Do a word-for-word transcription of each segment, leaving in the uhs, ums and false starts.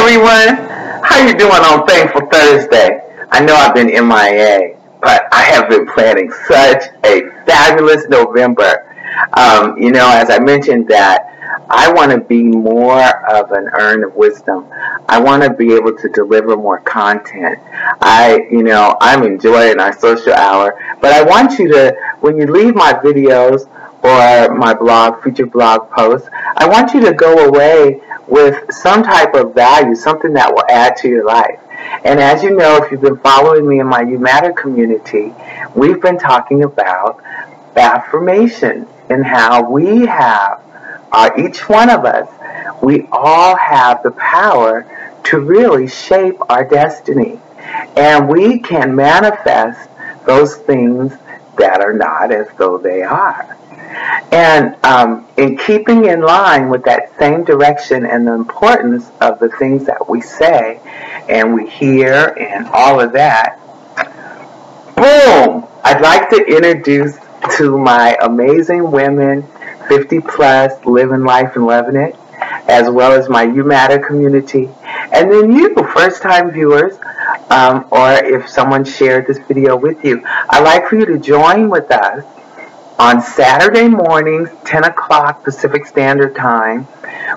everyone. How you doing on Thankful Thursday? I know I've been M I A, but I have been planning such a fabulous November. Um, you know, as I mentioned that, I want to be more of an urn of wisdom. I want to be able to deliver more content. I, you know, I'm enjoying our social hour, but I want you to, when you leave my videos or my blog, future blog posts, I want you to go away with some type of value, something that will add to your life. And as you know, if you've been following me in my You Matter community, we've been talking about affirmations and how we have, uh, each one of us, we all have the power to really shape our destiny. And we can manifest those things that are not as though they are. And um, in keeping in line with that same direction and the importance of the things that we say and we hear and all of that, boom! I'd like to introduce to my amazing women, fifty plus, living life and loving it, as well as my You Matter community. And then you, first-time viewers, um, or if someone shared this video with you, I'd like for you to join with us on Saturday mornings, ten o'clock Pacific Standard Time.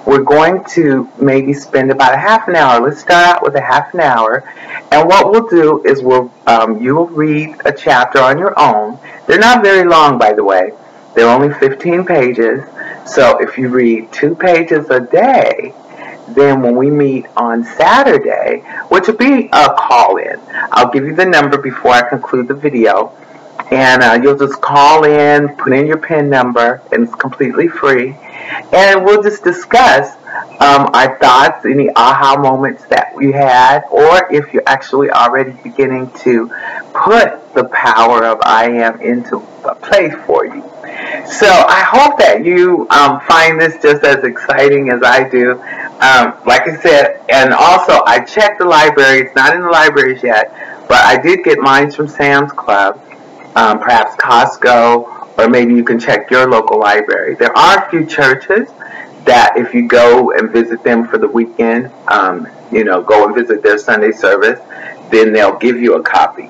We're going to maybe spend about a half an hour. Let's start out with a half an hour. And what we'll do is we'll, um, you will read a chapter on your own. They're not very long, by the way. They're only fifteen pages. So if you read two pages a day, then when we meet on Saturday, which will be a call-in, I'll give you the number before I conclude the video. And uh, you'll just call in, put in your PIN number, and it's completely free. And we'll just discuss um, our thoughts, any aha moments that we had, or if you're actually already beginning to put the power of I am into a play for you. So I hope that you um, find this just as exciting as I do. Um, like I said, and also I checked the library. It's not in the libraries yet, but I did get mine from Sam's Club. Um, perhaps Costco, or maybe you can check your local library. There are a few churches that if you go and visit them for the weekend, um, you know, go and visit their Sunday service, then they'll give you a copy.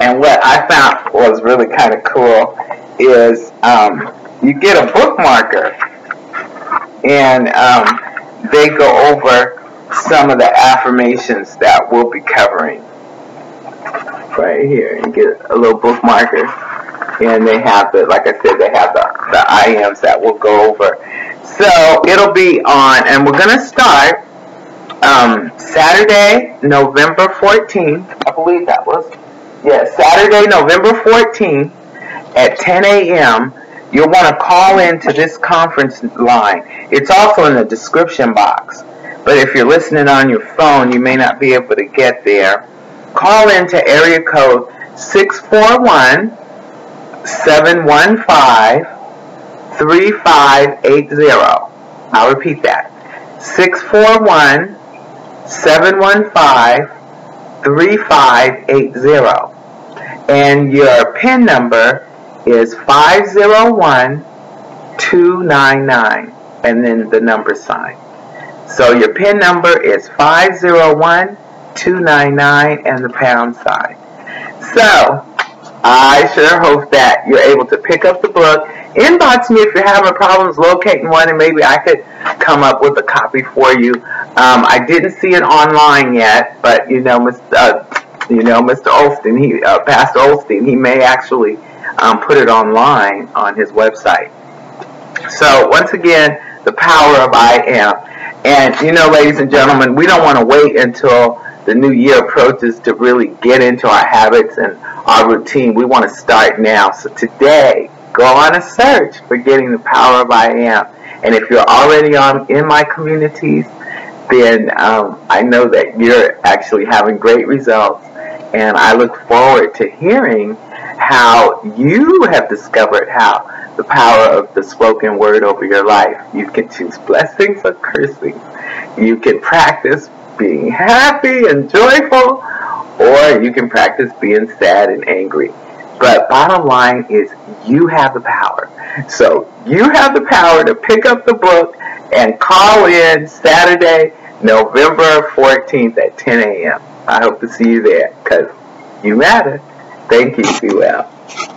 And what I found was really kind of cool is um, you get a bookmarker, and um, they go over some of the affirmations that we'll be covering. Right here, and get a little bookmarker, and they have the, like I said, they have the, the I ams that we'll go over. So it'll be on, and we're going to start um, Saturday, November fourteenth, I believe that was, yeah, Saturday, November fourteenth at ten A M You'll want to call into this conference line. It's also in the description box, but if you're listening on your phone, you may not be able to get there. Call into area code six four one, seven one five, three five eight zero. I'll repeat that. six four one, seven one five, three five eight zero. And your PIN number is five zero one, two nine nine. And then the number sign. So your PIN number is five zero one, two nine nine and the pound sign. So I sure hope that you're able to pick up the book. Inbox me if you're having problems locating one, and maybe I could come up with a copy for you. Um, I didn't see it online yet, but you know, Mister Uh, you know, Mister Osteen, he, uh, Pastor Osteen, he may actually um, put it online on his website. So once again, the power of I am. And you know, ladies and gentlemen, we don't want to wait until the new year approaches to really get into our habits and our routine. We want to start now. So today, go on a search for getting the power of I am. And if you're already on in my communities, then um, I know that you're actually having great results. And I look forward to hearing how you have discovered how the power of the spoken word over your life. You can choose blessings or cursings. You can practice being happy and joyful, or you can practice being sad and angry. But bottom line is you have the power. So you have the power to pick up the book and call in Saturday, November fourteenth at ten a m I hope to see you there, because you matter. Thank you. Be well.